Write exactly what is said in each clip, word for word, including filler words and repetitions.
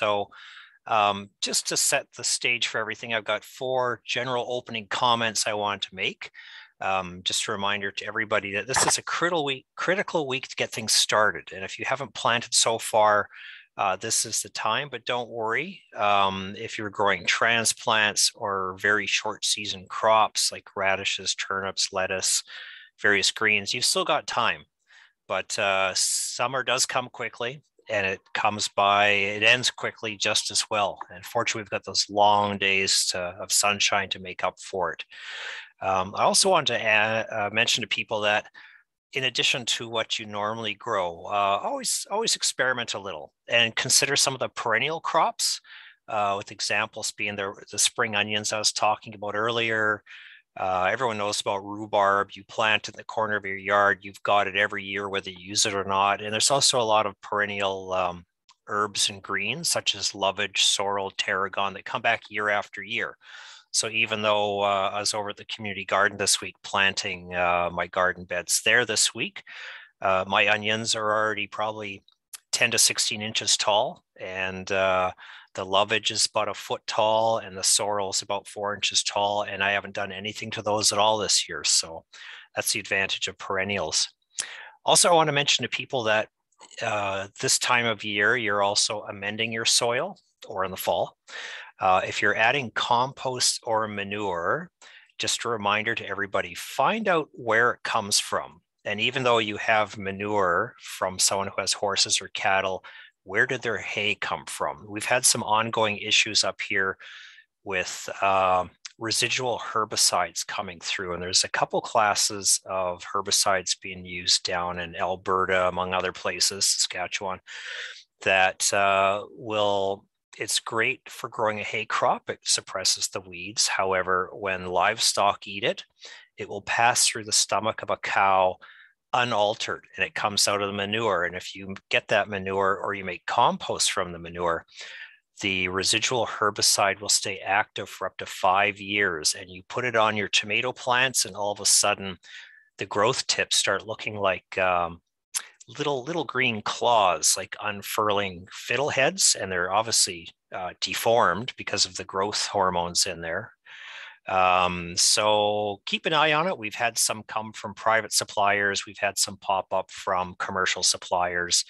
So um, just to set the stage for everything, I've got four general opening comments I want to make. Um, just a reminder to everybody that this is a critical week, critical week to get things started. And if you haven't planted so far, uh, this is the time, but don't worry. Um, if you're growing transplants or very short season crops like radishes, turnips, lettuce, various greens, you've still got time. But uh, summer does come quickly, and it comes by, it ends quickly just as well. And fortunately, we've got those long days to, of sunshine to make up for it. Um, I also want to add, uh, mention to people that in addition to what you normally grow, uh, always, always experiment a little and consider some of the perennial crops, uh, with examples being the, the spring onions I was talking about earlier. Uh, everyone knows about rhubarb. You plant in the corner of your yard, you've got it every year, whether you use it or not. And there's also a lot of perennial um, herbs and greens, such as lovage, sorrel, tarragon, that come back year after year. So even though uh, I was over at the community garden this week planting uh, my garden beds there this week, uh, my onions are already probably ten to sixteen inches tall, and uh, the lovage is about a foot tall, and the sorrel is about four inches tall, and I haven't done anything to those at all this year. So that's the advantage of perennials. Also, I want to mention to people that uh, this time of year, you're also amending your soil, or in the fall. Uh, if you're adding compost or manure, just a reminder to everybody, find out where it comes from. And even though you have manure from someone who has horses or cattle, where did their hay come from? We've had some ongoing issues up here with uh, residual herbicides coming through. And there's a couple classes of herbicides being used down in Alberta, among other places, Saskatchewan, that uh, will... It's great for growing a hay crop. It suppresses the weeds. However, when livestock eat it, it will pass through the stomach of a cow unaltered, and it comes out of the manure. And if you get that manure, or you make compost from the manure, the residual herbicide will stay active for up to five years. And you put it on your tomato plants, and all of a sudden, the growth tips start looking like um, little little green claws, like unfurling fiddle heads, and they're obviously uh, deformed because of the growth hormones in there. Um, so keep an eye on it. We've had some come from private suppliers. We've had some pop up from commercial suppliers.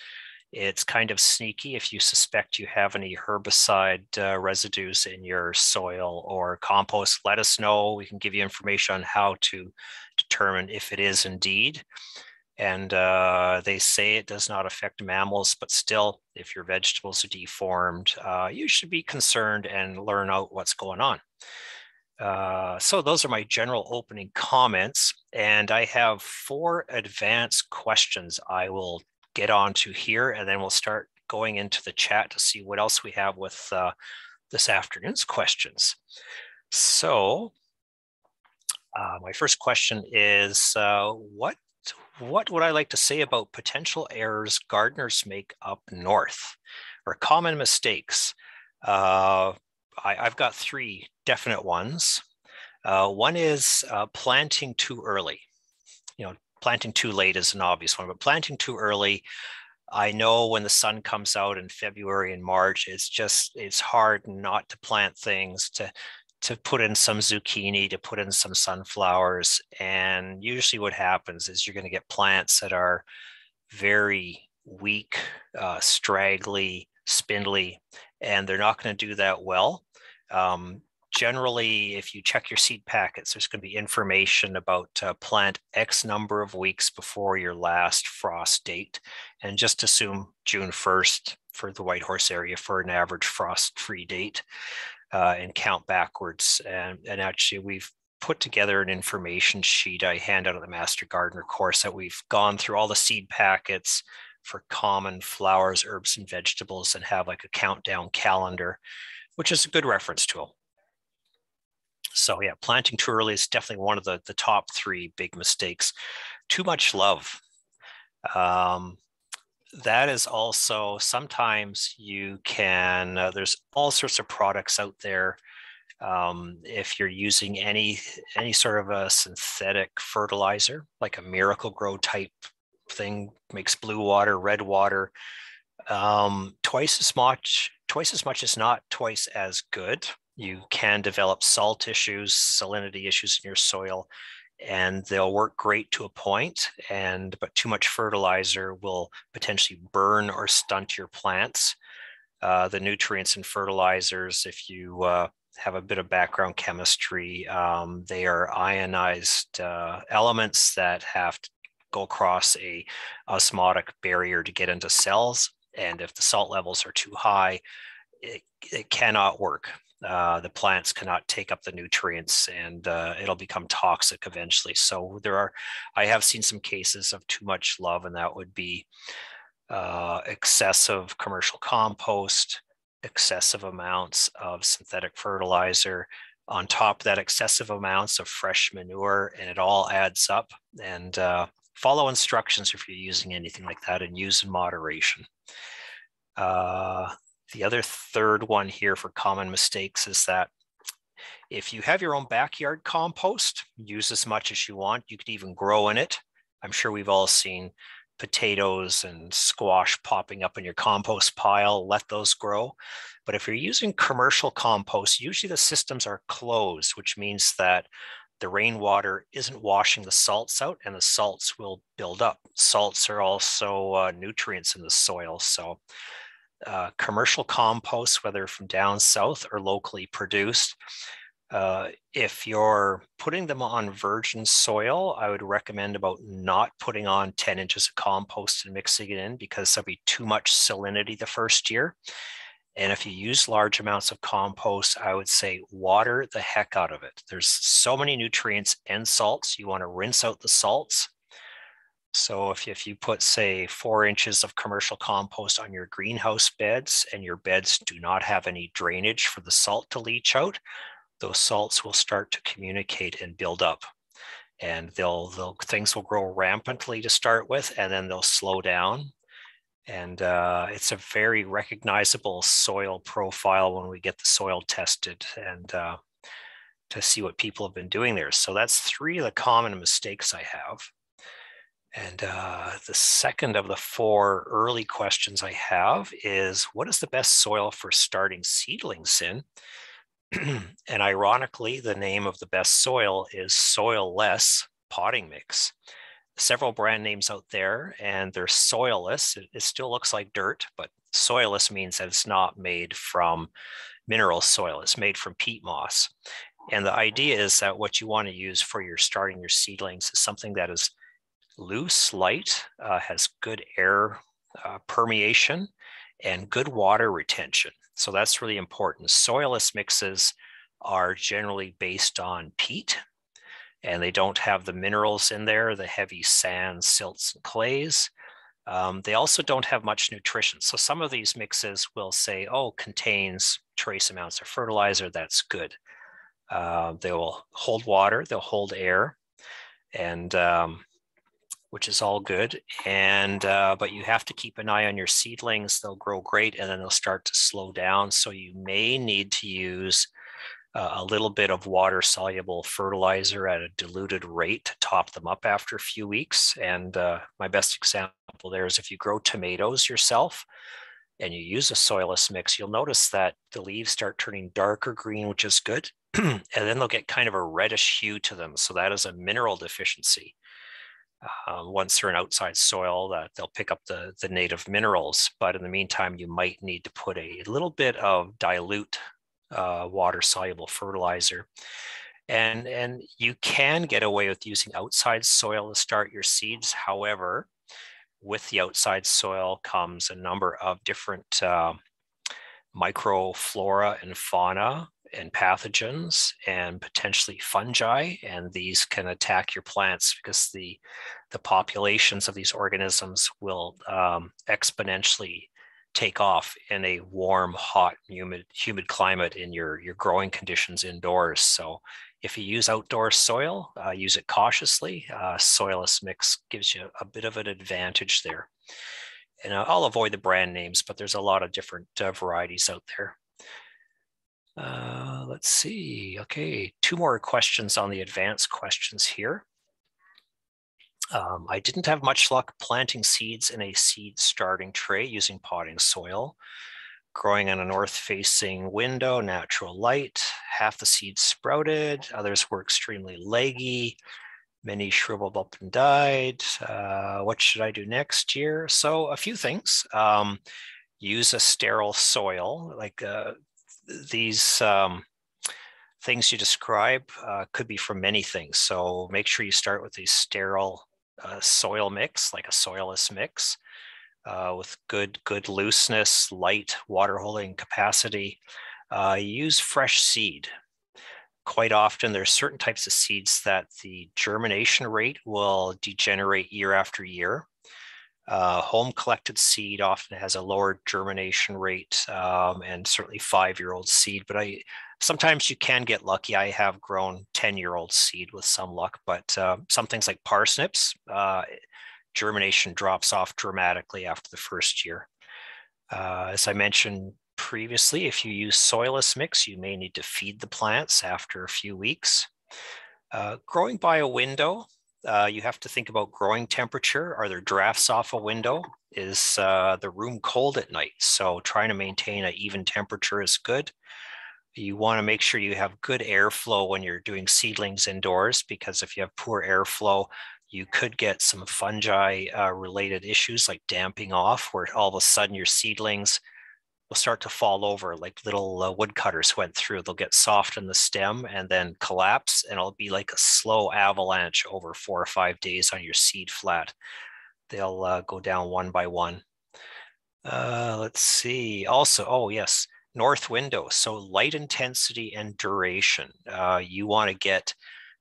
It's kind of sneaky if you suspect you have any herbicide uh, residues in your soil or compost. Let us know. We can give you information on how to determine if it is indeed. And uh, they say it does not affect mammals, but still, if your vegetables are deformed, uh, you should be concerned and learn out what's going on. Uh, so those are my general opening comments. And I have four advanced questions I will get onto here, and then we'll start going into the chat to see what else we have with uh, this afternoon's questions. So uh, my first question is, uh, what What would I like to say about potential errors gardeners make up north, or common mistakes? Uh, I, I've got three definite ones. Uh, one is uh, planting too early. You know, planting too late is an obvious one, but planting too early. I know when the sun comes out in February and March, it's just, it's hard not to plant things, to to put in some zucchini, to put in some sunflowers. And usually what happens is you're going to get plants that are very weak, uh, straggly, spindly, and they're not going to do that well. Um, generally, if you check your seed packets, there's going to be information about uh, plant X number of weeks before your last frost date. And just assume June first for the Whitehorse area for an average frost-free date. Uh, and count backwards. And, and actually, we've put together an information sheet I hand out at the Master Gardener course that we've gone through all the seed packets for common flowers, herbs, and vegetables, and have like a countdown calendar, which is a good reference tool. So yeah, planting too early is definitely one of the, the top three big mistakes. Too much love. Um, That is also, sometimes you can, uh, there's all sorts of products out there. Um, if you're using any, any sort of a synthetic fertilizer, like a Miracle-Gro type thing, makes blue water, red water, um, twice as much, twice as much is not twice as good. You can develop salt issues, salinity issues in your soil, and they'll work great to a point, and but too much fertilizer will potentially burn or stunt your plants. Uh, the nutrients and fertilizers, if you uh, have a bit of background chemistry, um, they are ionized uh, elements that have to go across a osmotic barrier to get into cells. And if the salt levels are too high, it, it cannot work. Uh, the plants cannot take up the nutrients, and uh, it'll become toxic eventually. So there are, I have seen some cases of too much love, and that would be uh, excessive commercial compost, excessive amounts of synthetic fertilizer, on top of that excessive amounts of fresh manure, and it all adds up. And uh, follow instructions if you're using anything like that, and use in moderation. Uh, The other third one here for common mistakes is that if you have your own backyard compost, use as much as you want. You could even grow in it. I'm sure we've all seen potatoes and squash popping up in your compost pile. Let those grow. But if you're using commercial compost, usually the systems are closed, which means that the rainwater isn't washing the salts out, and the salts will build up. Salts are also uh, nutrients in the soil. So Uh, commercial compost, whether from down south or locally produced, uh, if you're putting them on virgin soil, I would recommend about not putting on ten inches of compost and mixing it in, because there'll be too much salinity the first year. And if you use large amounts of compost, I would say water the heck out of it. There's so many nutrients and salts. You want to rinse out the salts. So if, if you put, say, four inches of commercial compost on your greenhouse beds, and your beds do not have any drainage for the salt to leach out, those salts will start to communicate and build up. And they'll, they'll things will grow rampantly to start with, and then they'll slow down. And uh, it's a very recognizable soil profile when we get the soil tested and uh, to see what people have been doing there. So that's three of the common mistakes I have. And uh, the second of the four early questions I have is, what is the best soil for starting seedlings in? And ironically, the name of the best soil is Soilless Potting Mix. Several brand names out there, and they're soilless. It, it still looks like dirt, but soilless means that it's not made from mineral soil. It's made from peat moss. And the idea is that what you want to use for your starting your seedlings is something that is loose, light, uh, has good air uh, permeation and good water retention. So that's really important. Soilless mixes are generally based on peat, and they don't have the minerals in there, the heavy sands, silts, and clays. Um, they also don't have much nutrition. So some of these mixes will say, oh, contains trace amounts of fertilizer, that's good. Uh, they will hold water, they'll hold air, and um, which is all good. And, uh, but you have to keep an eye on your seedlings. They'll grow great, and then they'll start to slow down. So you may need to use uh, a little bit of water soluble fertilizer at a diluted rate to top them up after a few weeks. And uh, my best example there is if you grow tomatoes yourself and you use a soilless mix, you'll notice that the leaves start turning darker green, which is good. And then they'll get kind of a reddish hue to them. So that is a mineral deficiency. Uh, once they're in outside soil, that they'll pick up the, the native minerals. But in the meantime, you might need to put a little bit of dilute uh, water-soluble fertilizer. And, and you can get away with using outside soil to start your seeds. However, with the outside soil comes a number of different uh, microflora and fauna and pathogens and potentially fungi, and these can attack your plants because the the populations of these organisms will um, exponentially take off in a warm, hot, humid humid climate in your your growing conditions indoors. So if you use outdoor soil, uh, use it cautiously. Uh, soilless mix gives you a bit of an advantage there. And I'll avoid the brand names, but there's a lot of different uh, varieties out there. Uh, let's see. Okay, two more questions on the advanced questions here. Um, I didn't have much luck planting seeds in a seed starting tray using potting soil. growing on a north-facing window, natural light. Half the seeds sprouted, others were extremely leggy. Many shriveled up and died. Uh, what should I do next year? So a few things. Um, use a sterile soil. Like uh, these um, things you describe uh, could be from many things. So make sure you start with a sterile uh, soil mix, like a soilless mix uh, with good, good looseness, light, water holding capacity. Uh, use fresh seed. Quite often there's certain types of seeds that the germination rate will degenerate year after year. Uh, home collected seed often has a lower germination rate um, and certainly five-year-old seed, but I sometimes you can get lucky. I have grown ten-year-old seed with some luck, but uh, some things like parsnips, uh, germination drops off dramatically after the first year. Uh, as I mentioned previously, if you use soilless mix, you may need to feed the plants after a few weeks. Uh, growing by a window, uh, you have to think about growing temperature. Are there drafts off a window? Is uh, the room cold at night? So trying to maintain an even temperature is good. You want to make sure you have good airflow when you're doing seedlings indoors, because if you have poor airflow, you could get some fungi uh, related issues like damping off, where all of a sudden your seedlings will start to fall over like little uh, woodcutters went through. They'll get soft in the stem and then collapse, and it'll be like a slow avalanche over four or five days on your seed flat. They'll uh, go down one by one. Uh, let's see. Also, oh yes, north window. So light intensity and duration. Uh, you want to get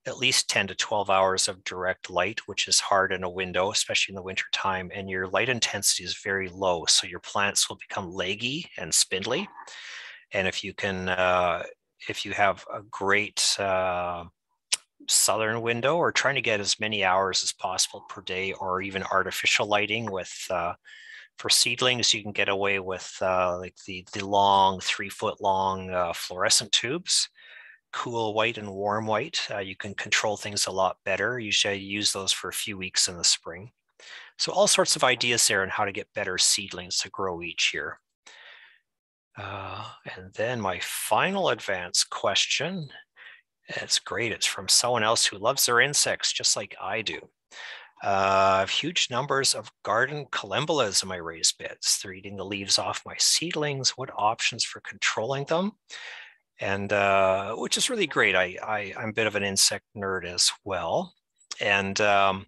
at least ten to twelve hours of direct light, which is hard in a window, especially in the winter time, and your light intensity is very low. So your plants will become leggy and spindly. And if you can, uh, if you have a great uh, southern window, or trying to get as many hours as possible per day, or even artificial lighting with, uh, for seedlings, you can get away with uh, like the, the long three foot long uh, fluorescent tubes. Cool white and warm white. Uh, you can control things a lot better. You should use those for a few weeks in the spring. So all sorts of ideas there on how to get better seedlings to grow each year. Uh, and then my final advanced question, it's great. It's from someone else who loves their insects just like I do. Uh, huge numbers of garden calembulas in my raised beds. They're eating the leaves off my seedlings. What options for controlling them? And uh, which is really great. I, I, I'm a bit of an insect nerd as well. And um,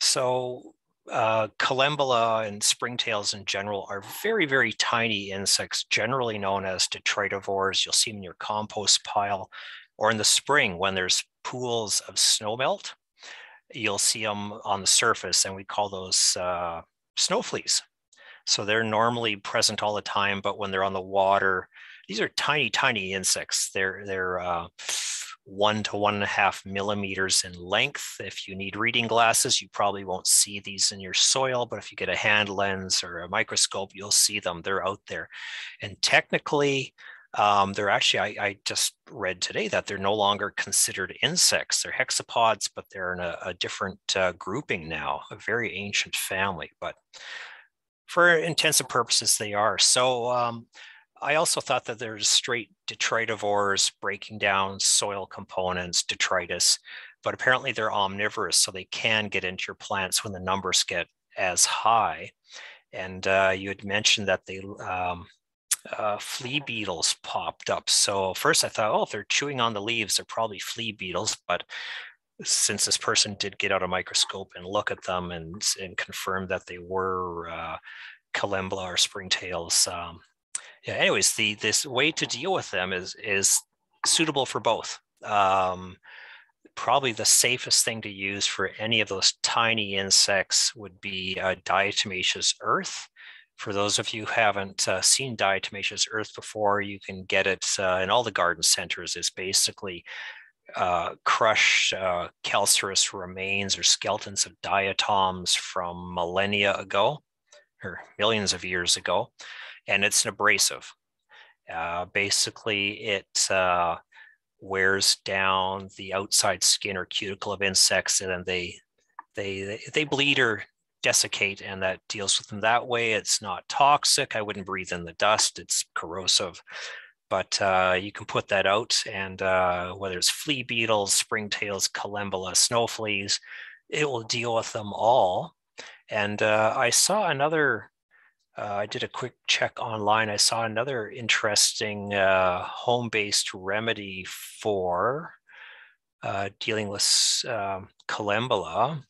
so uh, calendula and springtails in general are very, very tiny insects, generally known as detritivores. You'll see them in your compost pile, or in the spring when there's pools of snowmelt, you'll see them on the surface, and we call those uh, snow fleas. So they're normally present all the time, but when they're on the water, these are tiny, tiny insects. They're, they're uh, one to one and a half millimeters in length. If you need reading glasses, you probably won't see these in your soil, but if you get a hand lens or a microscope, you'll see them. They're out there. And technically, um, they're actually, I, I just read today that they're no longer considered insects. They're hexapods, but they're in a, a different uh, grouping now, a very ancient family. But for intensive purposes, they are. So, um, I also thought that there's straight detritivores breaking down soil components, detritus, but apparently they're omnivorous, so they can get into your plants when the numbers get as high. And uh, you had mentioned that they um, uh, flea beetles popped up. So first I thought, oh, if they're chewing on the leaves, they're probably flea beetles. But since this person did get out a microscope and look at them and, and confirm that they were uh, calendula or springtails, um, yeah, anyways, the this way to deal with them is is suitable for both. Um, probably the safest thing to use for any of those tiny insects would be uh, diatomaceous earth. For those of you who haven't uh, seen diatomaceous earth before, you can get it uh, in all the garden centers. It's basically uh, crushed uh, calcareous remains or skeletons of diatoms from millennia ago, or millions of years ago. And it's an abrasive. Uh, basically, it uh, wears down the outside skin or cuticle of insects, and then they they they bleed or desiccate, and that deals with them that way. It's not toxic. I wouldn't breathe in the dust. It's corrosive. But uh, you can put that out, and uh, whether it's flea beetles, springtails, calendula, snow fleas, it will deal with them all. And uh, I saw another, uh, I did a quick check online. I saw another interesting uh, home-based remedy for uh, dealing with um, calendula.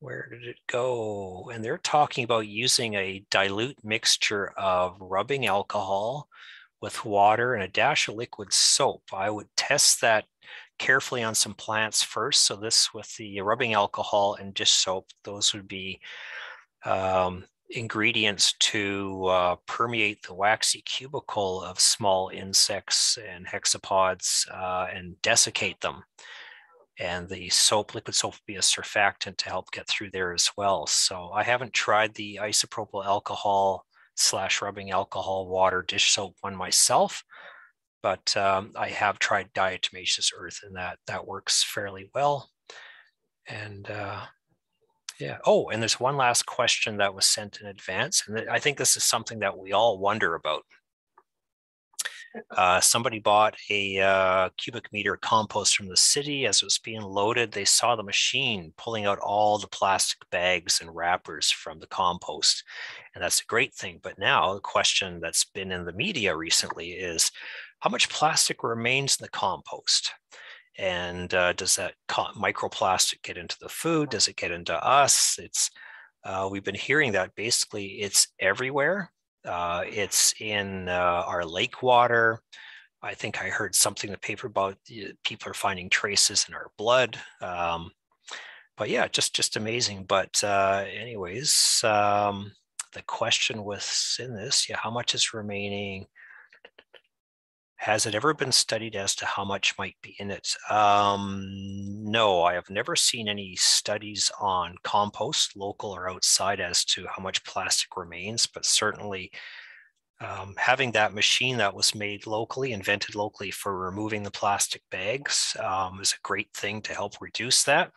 Where did it go? And they're talking about using a dilute mixture of rubbing alcohol with water and a dash of liquid soap. I would test that carefully on some plants first. So this with the rubbing alcohol and dish soap, those would be um, ingredients to uh, permeate the waxy cubicle of small insects and hexapods uh, and desiccate them. And the soap, liquid soap, would be a surfactant to help get through there as well. So I haven't tried the isopropyl alcohol slash rubbing alcohol water dish soap one myself, but um, I have tried diatomaceous earth, and that that works fairly well. And uh, yeah, oh, and there's one last question that was sent in advance, and I think this is something that we all wonder about. Uh, somebody bought a uh, cubic meter compost from the city. As it was being loaded, they saw the machine pulling out all the plastic bags and wrappers from the compost. And that's a great thing. But now the question that's been in the media recently is, how much plastic remains in the compost? And uh, does that microplastic get into the food? Does it get into us? It's uh, we've been hearing that basically it's everywhere. Uh, it's in uh, our lake water. I think I heard something in the paper about people are finding traces in our blood. Um, but yeah, just, just amazing. But uh, anyways, um, the question was in this, yeah, how much is remaining? Has it ever been studied as to how much might be in it? Um, no, I have never seen any studies on compost, local or outside, as to how much plastic remains, but certainly um, having that machine that was made locally, invented locally for removing the plastic bags um, is a great thing to help reduce that.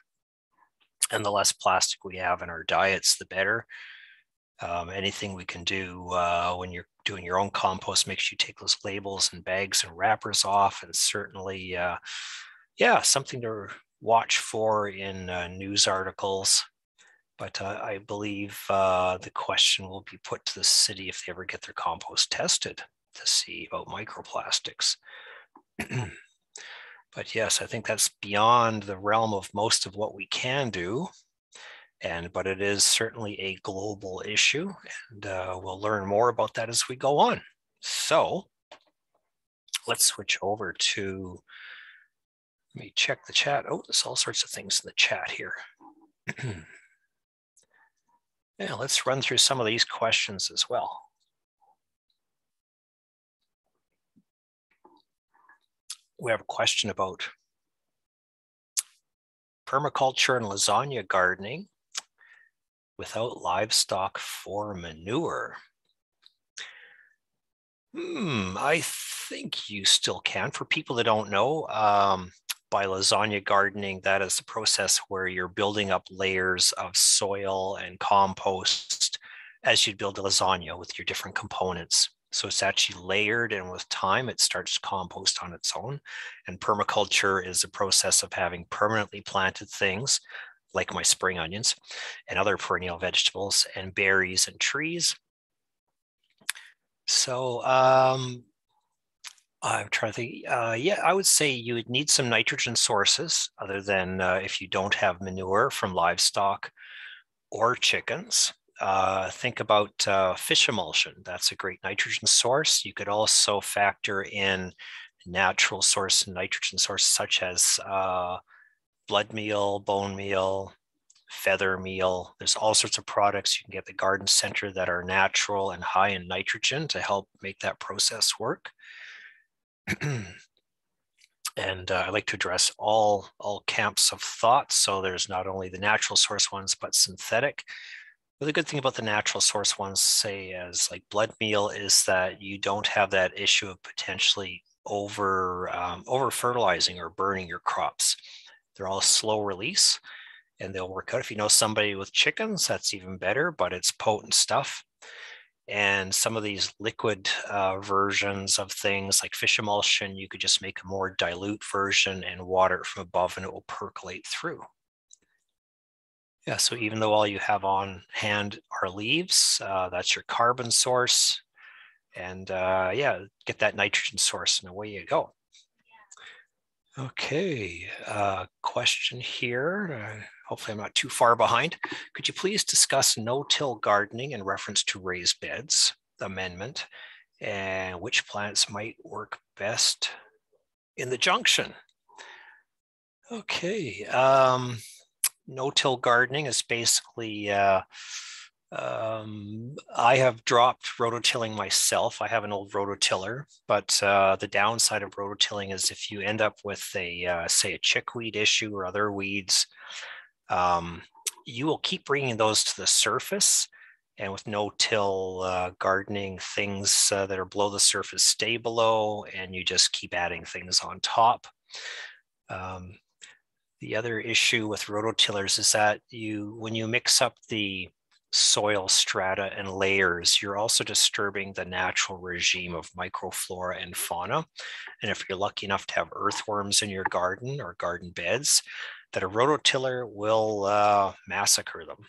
And the less plastic we have in our diets, the better. Um, anything we can do uh, when you're doing your own compost, make sure you take those labels and bags and wrappers off. And certainly, uh, yeah, something to watch for in uh, news articles. But uh, I believe uh, the question will be put to the city if they ever get their compost tested to see about microplastics. But yes, I think that's beyond the realm of most of what we can do. And, but it is certainly a global issue, and uh, we'll learn more about that as we go on. So let's switch over to, let me check the chat. Oh, there's all sorts of things in the chat here. Yeah, let's run through some of these questions as well. We have a question about permaculture and lasagna gardening without livestock for manure. Hmm, I think you still can. For people that don't know, um, by lasagna gardening, that is the process where you're building up layers of soil and compost as you build a lasagna with your different components. So it's actually layered, and with time, it starts to compost on its own. And permaculture is a process of having permanently planted things, like my spring onions and other perennial vegetables and berries and trees. So um, I'm trying to think, uh, yeah, I would say you would need some nitrogen sources other than uh, if you don't have manure from livestock or chickens. Uh, think about uh, fish emulsion. That's a great nitrogen source. You could also factor in natural source nitrogen sources such as uh, blood meal, bone meal, feather meal. There's all sorts of products you can get at the garden center that are natural and high in nitrogen to help make that process work. And uh, I like to address all, all camps of thought. So there's not only the natural source ones, but synthetic. But the good thing about the natural source ones, say as like blood meal, is that you don't have that issue of potentially over um, over fertilizing or burning your crops. They're all slow release, and they'll work out. If you know somebody with chickens, that's even better, but it's potent stuff. And some of these liquid uh, versions of things like fish emulsion, you could just make a more dilute version and water it from above and it will percolate through. Yeah, so even though all you have on hand are leaves, uh, that's your carbon source. And uh, yeah, get that nitrogen source and away you go. Okay, uh, question here. Uh, hopefully I'm not too far behind. Could you please discuss no-till gardening in reference to raised beds amendment and which plants might work best in the junction? Okay, um, no-till gardening is basically, uh, um, I have dropped rototilling myself. I have an old rototiller, but uh, the downside of rototilling is if you end up with a, uh, say a chickweed issue or other weeds, um, you will keep bringing those to the surface. And with no-till uh, gardening, things uh, that are below the surface stay below, and you just keep adding things on top. Um, the other issue with rototillers is that you, when you mix up the soil strata and layers, you're also disturbing the natural regime of microflora and fauna. And if you're lucky enough to have earthworms in your garden or garden beds, that a rototiller will uh, massacre them.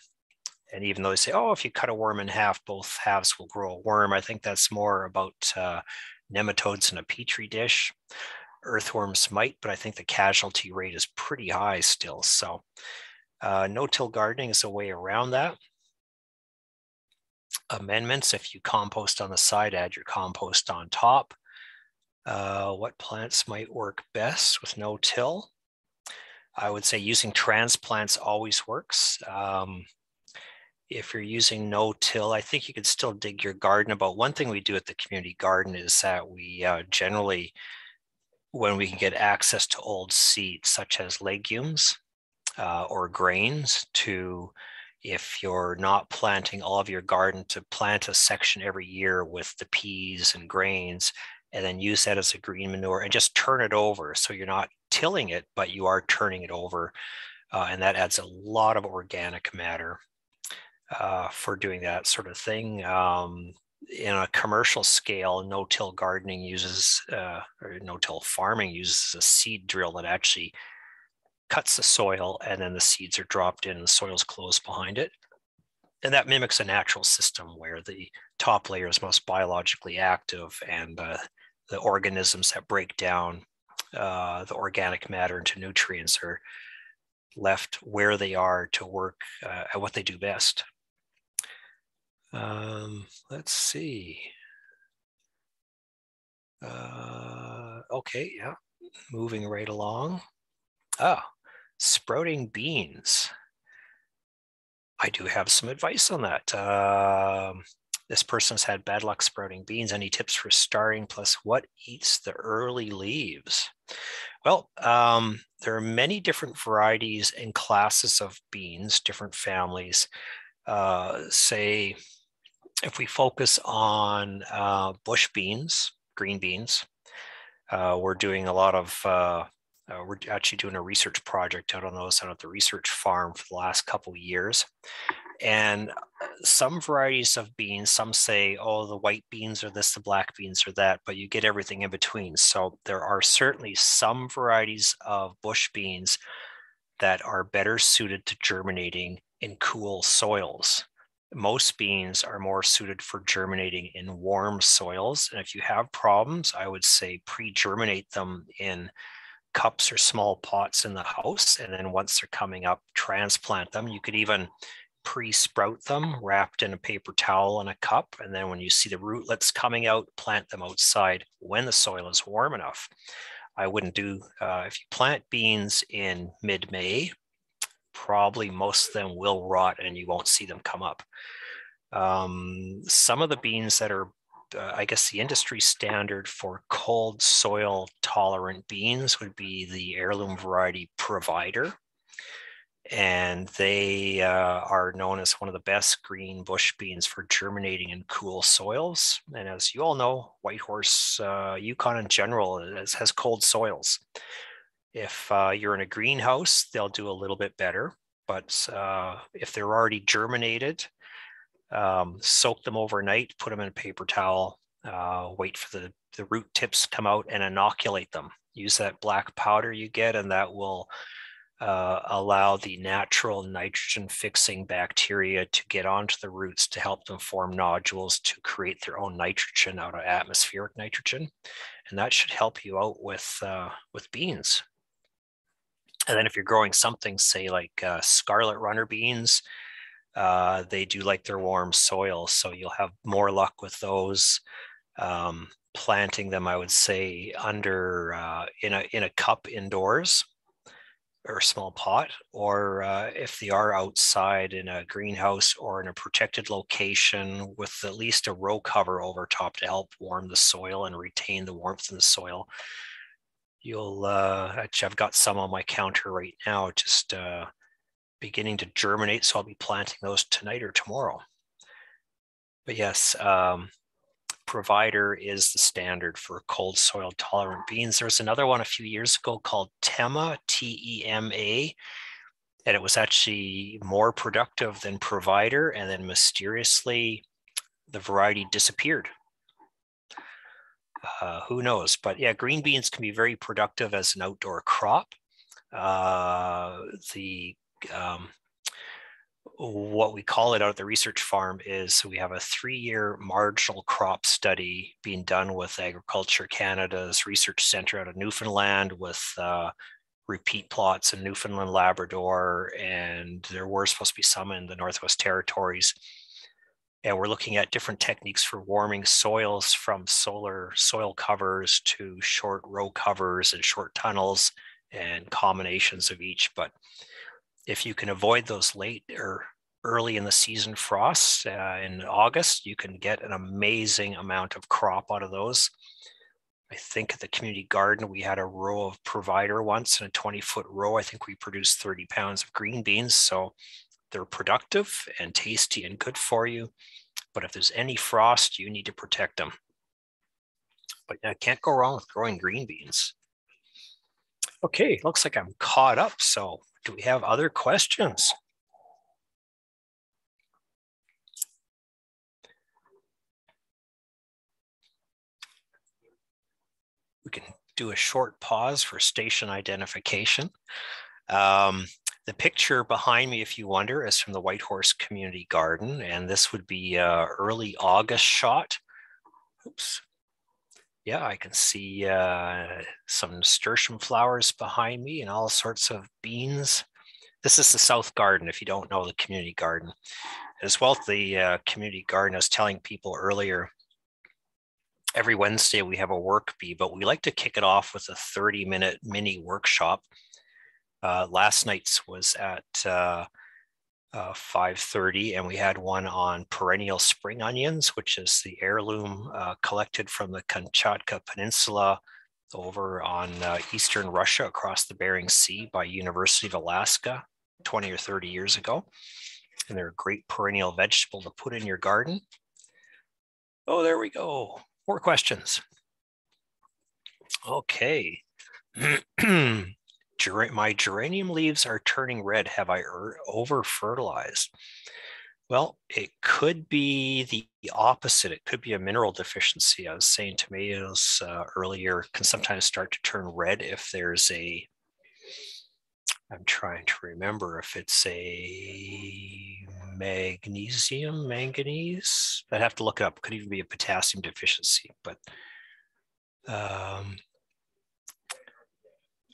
And even though they say, oh, if you cut a worm in half, both halves will grow a worm, I think that's more about uh, nematodes in a petri dish. Earthworms might, but I think the casualty rate is pretty high still. So uh, no-till gardening is a way around that. Amendments, if you compost on the side, add your compost on top. Uh, what plants might work best with no-till? I would say using transplants always works. Um, if you're using no-till, I think you could still dig your garden. About one thing we do at the community garden is that we uh, generally, when we can get access to old seeds, such as legumes uh, or grains, to if you're not planting all of your garden, to plant a section every year with the peas and grains, and then use that as a green manure and just turn it over. So you're not tilling it, but you are turning it over. Uh, and that adds a lot of organic matter uh, for doing that sort of thing. Um, in a commercial scale, no-till gardening uses, uh, or no-till farming uses a seed drill that actually cuts the soil, and then the seeds are dropped in and the soil's closed behind it. And that mimics a natural system where the top layer is most biologically active, and uh, the organisms that break down uh, the organic matter into nutrients are left where they are to work uh, at what they do best. Um, let's see. Uh, okay, yeah, moving right along. Ah. Sprouting beans. I do have some advice on that. Uh, this person's had bad luck sprouting beans. Any tips for starting? Plus, what eats the early leaves? Well, um, there are many different varieties and classes of beans, different families. Uh, say, if we focus on uh, bush beans, green beans, uh, we're doing a lot of uh, Uh, we're actually doing a research project out on those out at the research farm for the last couple of years. And some varieties of beans, some say, oh, the white beans are this, the black beans are that, but you get everything in between. So there are certainly some varieties of bush beans that are better suited to germinating in cool soils. Most beans are more suited for germinating in warm soils. And if you have problems, I would say pre-germinate them in cups or small pots in the house, and then once they're coming up, transplant them. You could even pre-sprout them wrapped in a paper towel and a cup, and then when you see the rootlets coming out, plant them outside when the soil is warm enough. I wouldn't do, uh, if you plant beans in mid-May, probably most of them will rot and you won't see them come up. Um, some of the beans that are Uh, I guess the industry standard for cold soil tolerant beans would be the heirloom variety Provider. And they uh, are known as one of the best green bush beans for germinating in cool soils. And as you all know, Whitehorse, uh, Yukon in general has, has cold soils. If uh, you're in a greenhouse, they'll do a little bit better. but uh, if they're already germinated, um, soak them overnight, put them in a paper towel, uh, wait for the, the root tips to come out, and inoculate them. Use that black powder you get, and that will uh, allow the natural nitrogen fixing bacteria to get onto the roots to help them form nodules to create their own nitrogen out of atmospheric nitrogen. And that should help you out with, uh, with beans. And then if you're growing something, say like uh, scarlet runner beans, uh, they do like their warm soil. So you'll have more luck with those. Um, planting them, I would say, under uh, in a in a cup indoors or a small pot, or uh, if they are outside in a greenhouse or in a protected location with at least a row cover over top to help warm the soil and retain the warmth in the soil. You'll uh, actually, I've got some on my counter right now, just uh, beginning to germinate, so I'll be planting those tonight or tomorrow. But yes. Um, Provider is the standard for cold soil tolerant beans. There was another one a few years ago called Tema, T E M A, and it was actually more productive than Provider, and then mysteriously the variety disappeared. Uh, who knows? But yeah, green beans can be very productive as an outdoor crop. Uh, the um, what we call it out at the research farm is we have a three-year marginal crop study being done with Agriculture Canada's research center out of Newfoundland, with uh, repeat plots in Newfoundland, Labrador, and there were supposed to be some in the Northwest Territories. And we're looking at different techniques for warming soils, from solar soil covers to short row covers and short tunnels and combinations of each. But if you can avoid those late or early in the season frosts uh, in August, you can get an amazing amount of crop out of those. I think at the community garden, we had a row of Provider once in a twenty foot row. I think we produced thirty pounds of green beans. So they're productive and tasty and good for you. But if there's any frost, you need to protect them. But I can't go wrong with growing green beans. Okay, looks like I'm caught up. So do we have other questions? We can do a short pause for station identification. Um, the picture behind me, if you wonder, is from the Whitehorse Community Garden, and this would be an early August shot. Oops. Yeah, I can see uh, some nasturtium flowers behind me and all sorts of beans. This is the South Garden, if you don't know the community garden. As well as the uh, community garden, I was telling people earlier, every Wednesday we have a work bee, but we like to kick it off with a thirty minute mini workshop. Uh, last night's was at uh, uh, five thirty, and we had one on perennial spring onions, which is the heirloom uh, collected from the Kamchatka Peninsula over on uh, eastern Russia across the Bering Sea by University of Alaska twenty or thirty years ago. And they're a great perennial vegetable to put in your garden. Oh, there we go. More questions. Okay. My geranium leaves are turning red. Have I over-fertilized? Well, it could be the opposite. It could be a mineral deficiency. I was saying tomatoes uh, earlier can sometimes start to turn red if there's a, I'm trying to remember if it's a magnesium, manganese. I'd have to look it up. Could even be a potassium deficiency, but um,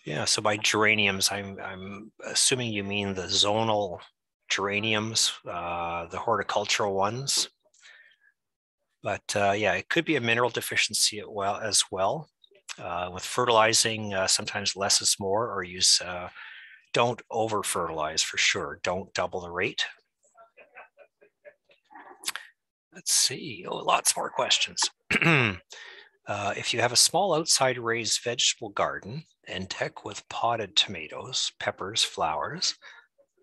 yeah, so by geraniums, I'm, I'm assuming you mean the zonal geraniums, uh, the horticultural ones. But uh, yeah, it could be a mineral deficiency as well. Uh, with fertilizing, uh, sometimes less is more, or use, uh, don't over-fertilize for sure. Don't double the rate. Let's see, oh, lots more questions. Uh, if you have a small outside raised vegetable garden and deck with potted tomatoes, peppers, flowers,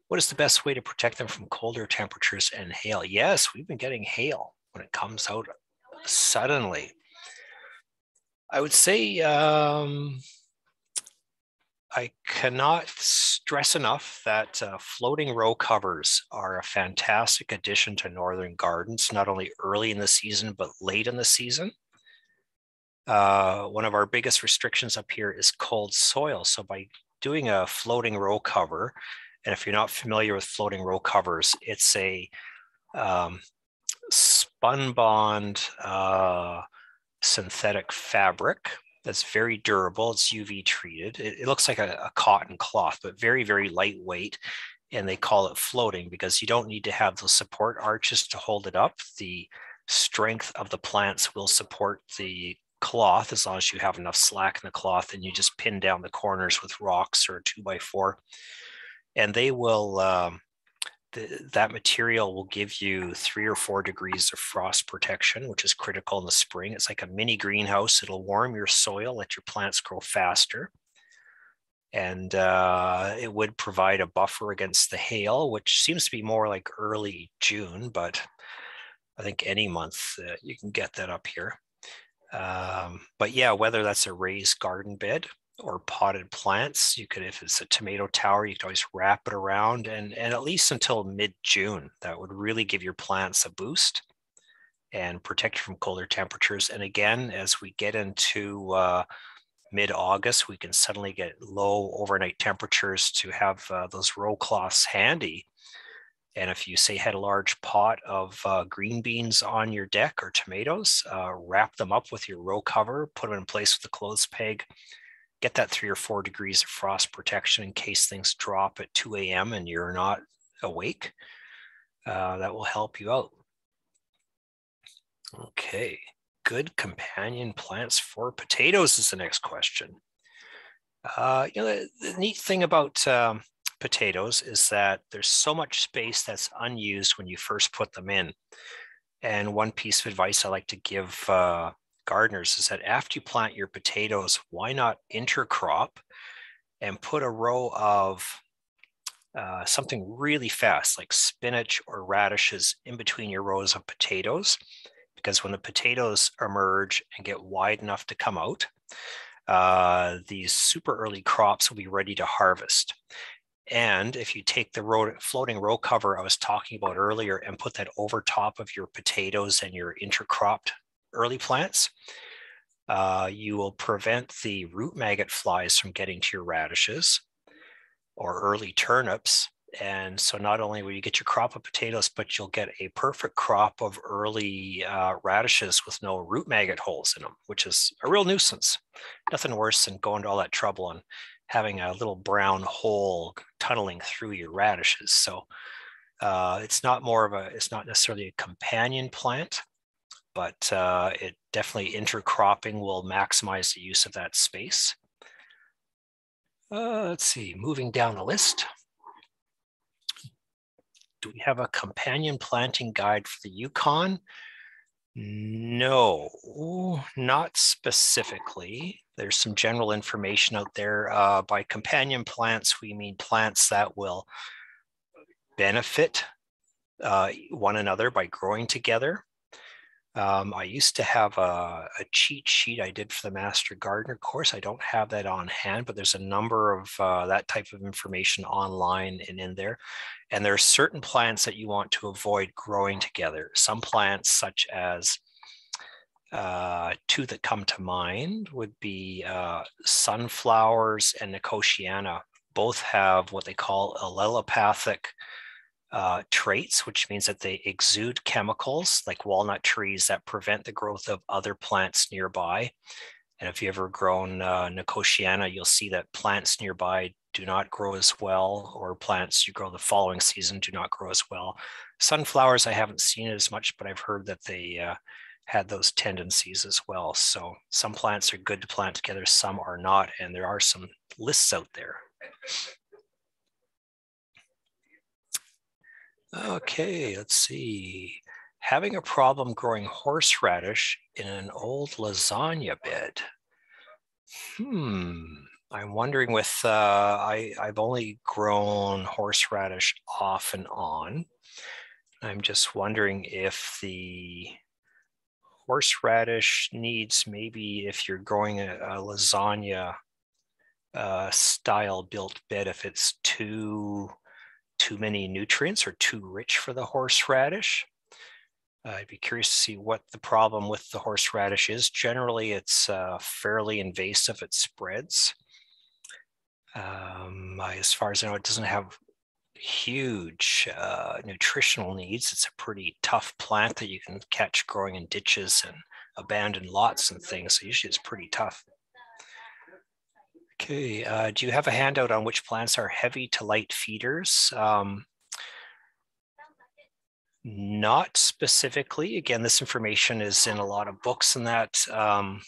what is the best way to protect them from colder temperatures and hail? Yes, we've been getting hail when it comes out suddenly. I would say um, I cannot stress enough that uh, floating row covers are a fantastic addition to northern gardens, not only early in the season, but late in the season. Uh, one of our biggest restrictions up here is cold soil. So by doing a floating row cover, and if you're not familiar with floating row covers, it's a um, spun bond uh, synthetic fabric that's very durable. It's U V treated. It, it looks like a, a cotton cloth, but very, very lightweight. And they call it floating because you don't need to have those support arches to hold it up. The strength of the plants will support the cloth as long as you have enough slack in the cloth, and you just pin down the corners with rocks or a two by four. And they will, um, th that material will give you three or four degrees of frost protection, which is critical in the spring. It's like a mini greenhouse. It'll warm your soil, let your plants grow faster. And uh, it would provide a buffer against the hail, which seems to be more like early June, but I think any month uh, you can get that up here. Um, but yeah, whether that's a raised garden bed or potted plants, you could, if it's a tomato tower, you could always wrap it around, and, and at least until mid-June, that would really give your plants a boost and protect you from colder temperatures. And again, as we get into uh, mid-August, we can suddenly get low overnight temperatures to have uh, those row cloths handy. And if you say had a large pot of uh, green beans on your deck or tomatoes, uh, wrap them up with your row cover, put them in place with a clothes peg, get that three or four degrees of frost protection in case things drop at two A M and you're not awake. Uh, that will help you out. Okay, good companion plants for potatoes is the next question. Uh, you know, the, the neat thing about um, potatoes is that there's so much space that's unused when you first put them in. And one piece of advice I like to give uh, gardeners is that after you plant your potatoes, why not intercrop and put a row of uh, something really fast like spinach or radishes in between your rows of potatoes, because when the potatoes emerge and get wide enough to come out, uh, these super early crops will be ready to harvest. And if you take the row, floating row cover I was talking about earlier and put that over top of your potatoes and your intercropped early plants, uh, you will prevent the root maggot flies from getting to your radishes or early turnips. And so not only will you get your crop of potatoes, but you'll get a perfect crop of early uh, radishes with no root maggot holes in them, which is a real nuisance. Nothing worse than going to all that trouble and having a little brown hole tunneling through your radishes. So uh, it's not more of a, it's not necessarily a companion plant, but uh, it definitely intercropping will maximize the use of that space. Uh, let's see, moving down the list. Do we have a companion planting guide for the Yukon? No, Ooh, not specifically. There's some general information out there. Uh, by companion plants, we mean plants that will benefit uh, one another by growing together. Um, I used to have a, a cheat sheet I did for the Master Gardener course. I don't have that on hand, but there's a number of uh, that type of information online and in there. And there are certain plants that you want to avoid growing together. Some plants, such as uh, two that come to mind, would be uh, sunflowers and nicotiana. Both have what they call allelopathic Uh, traits, which means that they exude chemicals like walnut trees that prevent the growth of other plants nearby. And if you've ever grown uh, nicotiana, you'll see that plants nearby do not grow as well, or plants you grow the following season do not grow as well. Sunflowers, I haven't seen it as much, but I've heard that they uh, had those tendencies as well. So some plants are good to plant together, some are not, and there are some lists out there. Okay, let's see. Having a problem growing horseradish in an old lasagna bed. Hmm, I'm wondering with, uh, I, I've only grown horseradish off and on. I'm just wondering if the horseradish needs, maybe if you're growing a, a lasagna uh, style built bed if it's too too many nutrients or too rich for the horseradish. Uh, I'd be curious to see what the problem with the horseradish is. Generally, it's uh, fairly invasive. It spreads. Um, as far as I know, it doesn't have huge uh, nutritional needs. It's a pretty tough plant that you can catch growing in ditches and abandoned lots and things. So usually it's pretty tough. Okay, uh, do you have a handout on which plants are heavy to light feeders? Um, not specifically. Again, this information is in a lot of books and that. Um,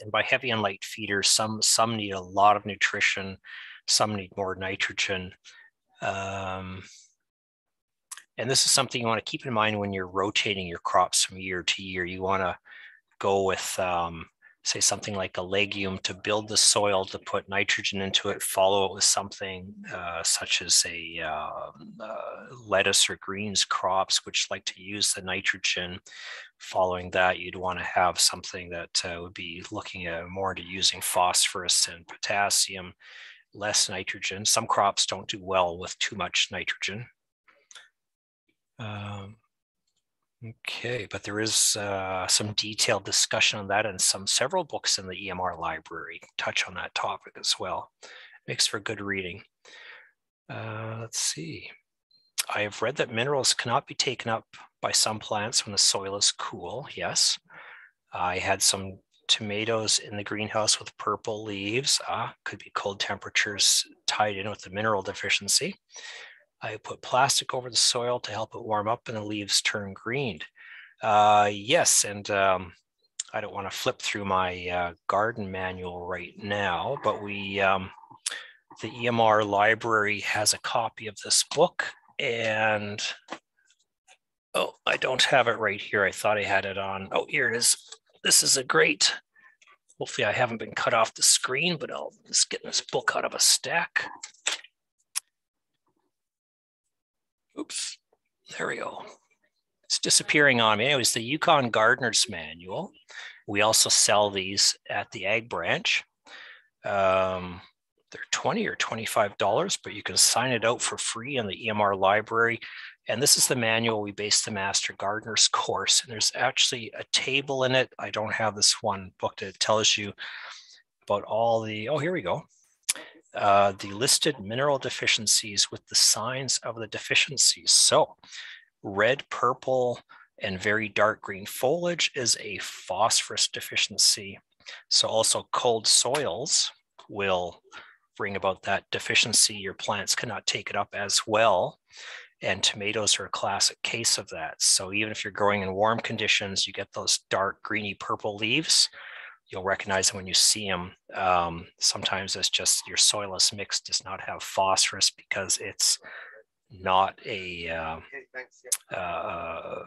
and by heavy and light feeders, some, some need a lot of nutrition, some need more nitrogen. Um, and this is something you want to keep in mind when you're rotating your crops from year to year. You want to go with, um, say, something like a legume to build the soil, to put nitrogen into it, follow it with something uh, such as a uh, uh, lettuce or greens crops, which like to use the nitrogen. Following that, you'd want to have something that uh, would be looking at more to using phosphorus and potassium, less nitrogen. Some crops don't do well with too much nitrogen. Um, Okay, but there is uh, some detailed discussion on that and some several books in the E M R library touch on that topic as well. Makes for good reading. Uh, let's see. I have read that minerals cannot be taken up by some plants when the soil is cool. Yes, I had some tomatoes in the greenhouse with purple leaves. Ah, could be cold temperatures tied in with the mineral deficiency. I put plastic over the soil to help it warm up and the leaves turn green. Uh, yes, and um, I don't want to flip through my uh, garden manual right now, but we, um, the E M R library has a copy of this book and, oh, I don't have it right here. I thought I had it on. Oh, here it is. This is a great, hopefully I haven't been cut off the screen, but I'll just get this book out of a stack. Oops, there we go. It's disappearing on me. Anyways, the Yukon Gardener's Manual. We also sell these at the Ag Branch. Um, they're twenty or twenty-five dollars, but you can sign it out for free in the E M R library. And this is the manual we based the Master Gardener's course. And there's actually a table in it. I don't have this one booked. It tells you about all the, oh, here we go. Uh, the listed mineral deficiencies with the signs of the deficiencies. So red, purple, and very dark green foliage is a phosphorus deficiency. So also cold soils will bring about that deficiency. Your plants cannot take it up as well. And tomatoes are a classic case of that. So even if you're growing in warm conditions, you get those dark greeny purple leaves. You'll recognize them when you see them. Um, sometimes it's just your soil is mixed, does not have phosphorus because it's not a, uh, uh,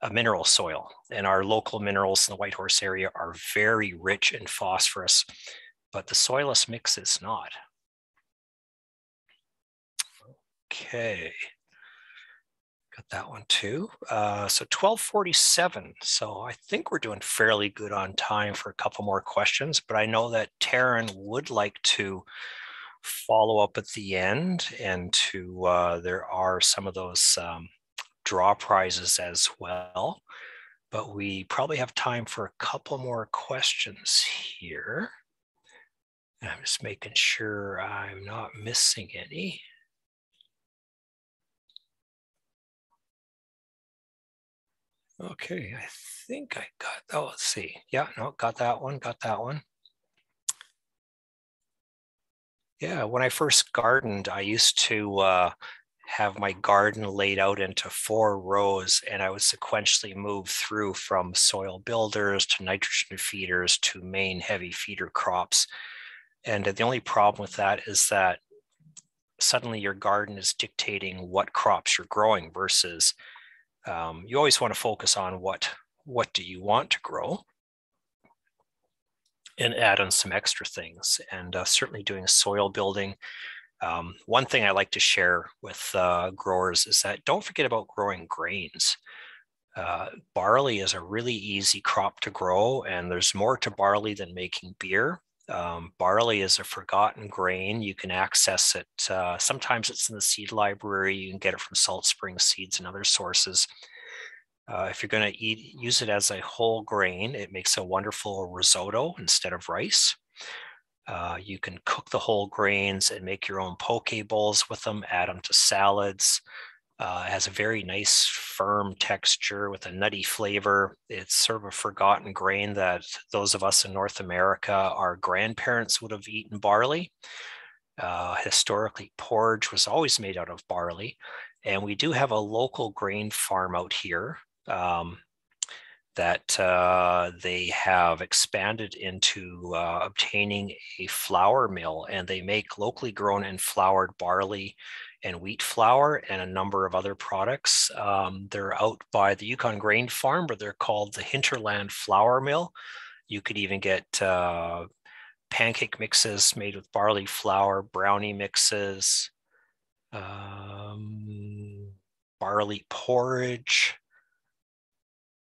a mineral soil. And our local minerals in the Whitehorse area are very rich in phosphorus, but the soilless mix is not. Okay. Got that one too. Uh, so twelve forty-seven. So I think we're doing fairly good on time for a couple more questions, but I know that Taryn would like to follow up at the end and to, uh, there are some of those um, draw prizes as well, but we probably have time for a couple more questions here. And I'm just making sure I'm not missing any. Okay, I think I got, oh, let's see. Yeah, no, got that one, got that one. Yeah, when I first gardened, I used to uh, have my garden laid out into four rows and I would sequentially move through from soil builders to nitrogen feeders to main heavy feeder crops. And the only problem with that is that suddenly your garden is dictating what crops you're growing versus Um, you always want to focus on what, what do you want to grow and add on some extra things. And uh, certainly doing soil building. Um, one thing I like to share with uh, growers is that don't forget about growing grains. Uh, barley is a really easy crop to grow and there's more to barley than making beer. Um, barley is a forgotten grain. You can access it. Uh, sometimes it's in the seed library. You can get it from Salt Spring Seeds and other sources. Uh, if you're going to eat, use it as a whole grain, it makes a wonderful risotto instead of rice. Uh, you can cook the whole grains and make your own poke bowls with them, add them to salads. Uh, it has a very nice firm texture with a nutty flavor. It's sort of a forgotten grain that those of us in North America, our grandparents would have eaten barley. Uh, historically, porridge was always made out of barley. And we do have a local grain farm out here um, that uh, they have expanded into uh, obtaining a flour mill, and they make locally grown and floured barley and wheat flour and a number of other products. Um, they're out by the Yukon Grain Farm, but they're called the Hinterland Flour Mill. You could even get uh, pancake mixes made with barley flour, brownie mixes, um, barley porridge.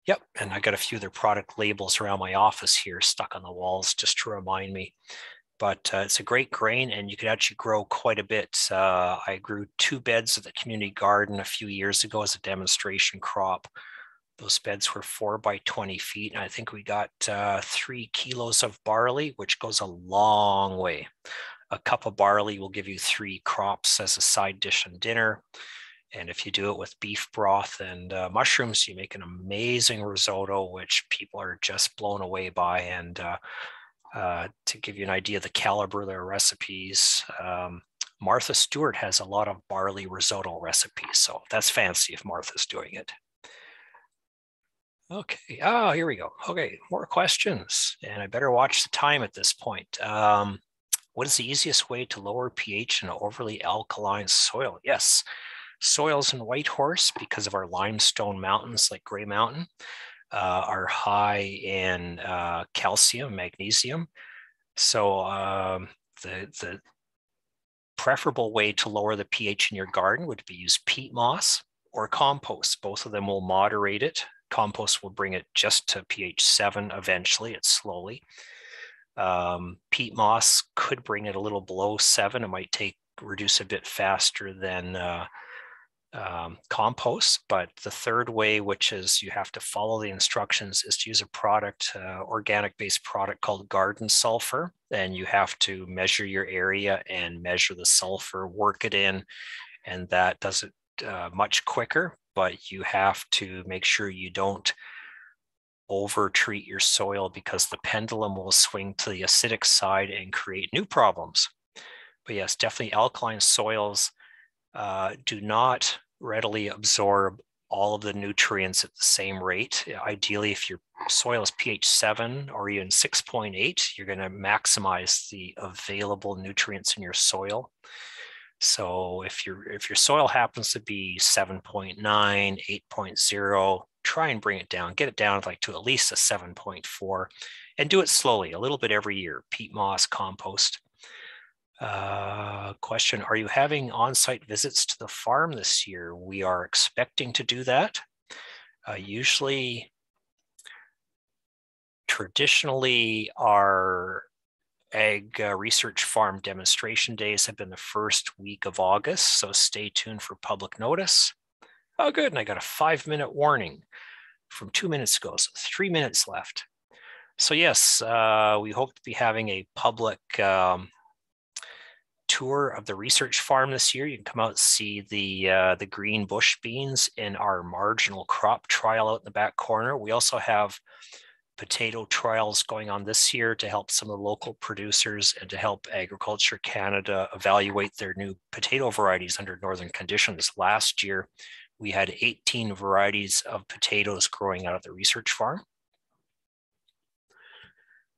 Yep, and I got a few of their product labels around my office here stuck on the walls just to remind me. But uh, it's a great grain, and you can actually grow quite a bit. Uh, I grew two beds of the community garden a few years ago as a demonstration crop. Those beds were four by twenty feet, and I think we got uh, three kilos of barley, which goes a long way. A cup of barley will give you three crops as a side dish and dinner. And if you do it with beef broth and uh, mushrooms, you make an amazing risotto, which people are just blown away by. And uh, uh, to give you an idea of the caliber of their recipes, um, Martha Stewart has a lot of barley risotto recipes. So that's fancy if Martha's doing it. Okay, ah, here we go. Okay, more questions. And I better watch the time at this point. Um, what is the easiest way to lower pH in an overly alkaline soil? Yes. Soils in Whitehorse, because of our limestone mountains like Gray Mountain, uh, are high in uh, calcium, magnesium. So um, the, the preferable way to lower the pH in your garden would be use peat moss or compost. Both of them will moderate it. Compost will bring it just to pH seven eventually. It's slowly. Um, peat moss could bring it a little below seven. It might take reduce a bit faster than uh, Um, compost, but the third way, which is you have to follow the instructions, is to use a product, uh, organic based product called garden sulfur, and you have to measure your area and measure the sulfur, work it in, and that does it uh, much quicker, but you have to make sure you don't over treat your soil because the pendulum will swing to the acidic side and create new problems. But yes, definitely alkaline soils Uh, do not readily absorb all of the nutrients at the same rate. Ideally, if your soil is pH seven or even six point eight, you're going to maximize the available nutrients in your soil. So if, you're, if your soil happens to be seven point nine, eight point zero, try and bring it down, get it down like to at least a seven point four, and do it slowly, a little bit every year, peat moss, compost. Uh, question, are you having on-site visits to the farm this year? We are expecting to do that. Uh, usually, traditionally, our ag uh, research farm demonstration days have been the first week of August, so stay tuned for public notice. Oh, good, and I got a five-minute warning from two minutes ago, so three minutes left. So yes, uh, we hope to be having a public um, tour of the research farm this year. You can come out and see the uh, the green bush beans in our marginal crop trial out in the back corner. We also have potato trials going on this year to help some of the local producers and to help Agriculture Canada evaluate their new potato varieties under northern conditions. Last year, we had eighteen varieties of potatoes growing out of the research farm.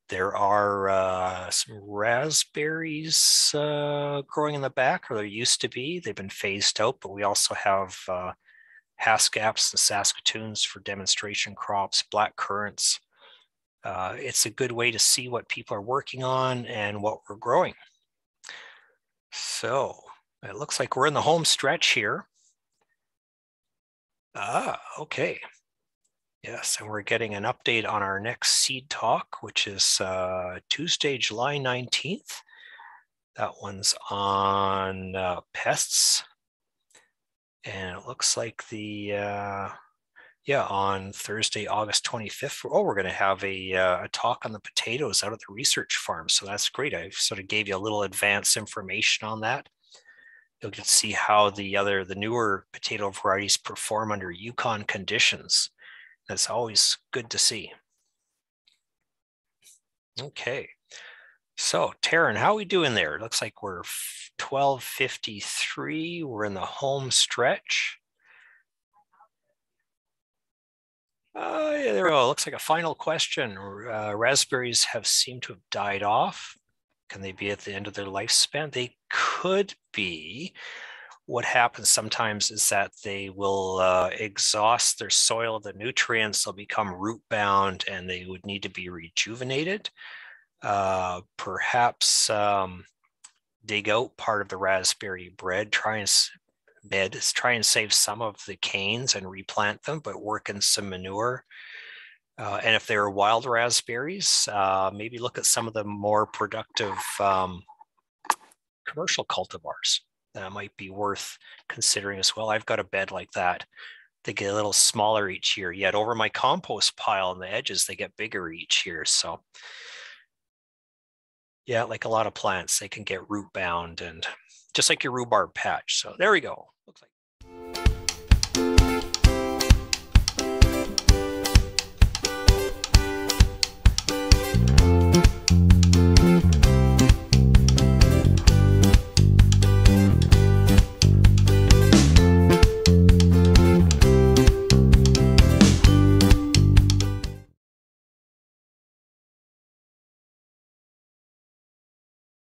There are uh, some raspberries uh, growing in the back, or there used to be. They've been phased out, but we also have uh, Hascaps and Saskatoons for demonstration crops, black currants. Uh, it's a good way to see what people are working on and what we're growing. So it looks like we're in the home stretch here. Ah, okay. Yes, and we're getting an update on our next seed talk, which is uh, Tuesday, July nineteenth. That one's on uh, pests. And it looks like the, uh, yeah, on Thursday, August twenty-fifth, oh, we're going to have a, uh, a talk on the potatoes out at the research farm. So that's great. I sort of gave you a little advance information on that. You'll get to see how the other, the newer potato varieties perform under Yukon conditions. That's always good to see. Okay. So, Taryn, how are we doing there? It looks like we're twelve fifty-three. We're in the home stretch. Uh, yeah, there we go. It looks like a final question. Uh, raspberries have seemed to have died off. Can they be at the end of their lifespan? They could be. What happens sometimes is that they will uh, exhaust their soil, the nutrients, they'll become root bound, and they would need to be rejuvenated. Uh, perhaps um, dig out part of the raspberry bread, try and, bed, try and save some of the canes and replant them, but work in some manure. Uh, and if they're wild raspberries, uh, maybe look at some of the more productive um, commercial cultivars. That might be worth considering as well. I've got a bed like that. They get a little smaller each year, yet over my compost pile on the edges, they get bigger each year. So yeah, like a lot of plants, they can get root bound and just like your rhubarb patch. So there we go. Looks like.